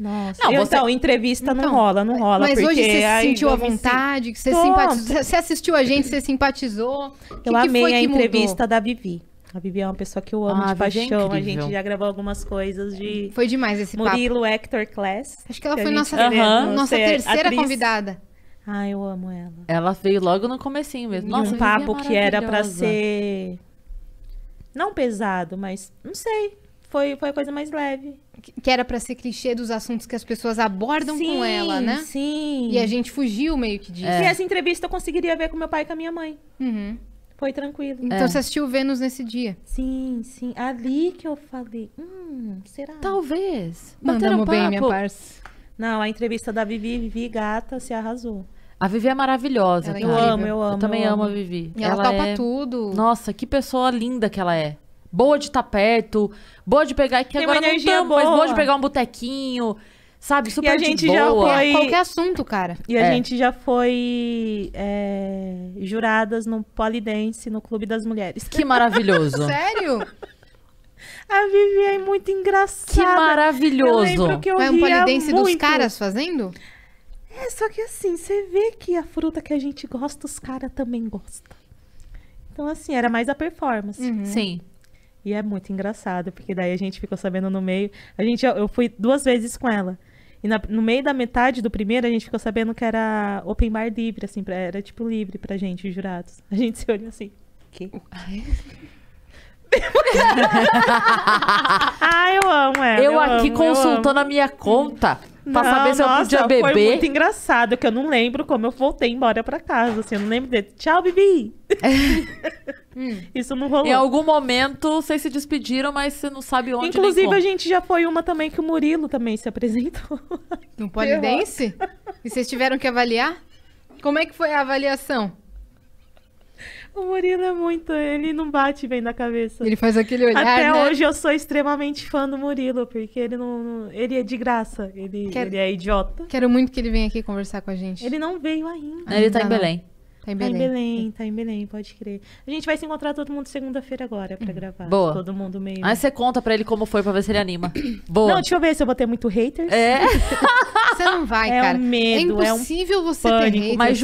Nossa. Não, então, entrevista então, não rola. Mas hoje você se sentiu à vontade, que você simpatizou, você assistiu a gente, você simpatizou. Eu amei a entrevista da Vivi. A Vivi é uma pessoa que eu amo de paixão. A gente já gravou algumas coisas de... Foi demais esse papo. Murilo, Hector Class. Acho que ela foi nossa terceira convidada. Ah, eu amo ela. Ela veio logo no comecinho mesmo. Nossa, um papo que era pra ser... Não pesado, mas... Não sei. Foi a coisa mais leve. Que era pra ser clichê dos assuntos que as pessoas abordam com ela, né? Sim. E a gente fugiu meio que disso. É. E essa entrevista eu conseguiria ver com meu pai e com a minha mãe. Uhum. Foi tranquilo. Então você assistiu Vênus nesse dia? Sim, sim. Ali que eu falei, será? Talvez. Mandamos bem, minha parça. Não, a entrevista da Vivi gata, se arrasou. A Vivi é maravilhosa. É eu amo. Eu também amo a Vivi. E ela topa tudo. Nossa, que pessoa linda que ela é. Boa de estar perto, boa de pegar... Que agora não estamos, mas boa de pegar um botequinho... Sabe, super gente boa. Já foi... Qualquer assunto, cara. E a gente já foi juradas no Polydance, no Clube das Mulheres. Que maravilhoso. Sério? A Vivi é muito engraçada. Que maravilhoso. É um Polydance dos caras fazendo? É, só que assim, você vê que a fruta que a gente gosta, os caras também gostam. Então assim, era mais a performance. Uhum. Sim. E é muito engraçado, porque daí a gente ficou sabendo no meio... Eu fui 2 vezes com ela. E no meio da metade do primeiro, a gente ficou sabendo que era open bar livre, assim, era tipo livre pra gente, os jurados. A gente se olhou assim, quê? Eu amo ela. Eu aqui consultando a minha conta pra saber se eu podia beber. Foi muito engraçado, que eu não lembro como eu voltei embora pra casa, assim, eu não lembro dele. Tchau, Bibi! Isso não rolou. Em algum momento, vocês se despediram, mas você não sabe onde. Inclusive, a gente já foi uma também que o Murilo também se apresentou. No Polydance? E vocês tiveram que avaliar? Como é que foi a avaliação? O Murilo é muito... Ele não bate bem na cabeça. Ele faz aquele olhar, Até hoje eu sou extremamente fã do Murilo, porque ele não... Ele é de graça. Ele é idiota. Quero muito que ele venha aqui conversar com a gente. Ele não veio ainda. Ele tá em Belém. Tá em Belém, pode crer. A gente vai se encontrar todo mundo segunda-feira agora pra gravar. Boa. Todo mundo meio... Aí você conta pra ele como foi, pra ver se ele anima. Boa. Não, deixa eu ver se eu vou ter muito haters. Você não vai, cara. É um medo, é impossível você ter haters. Mas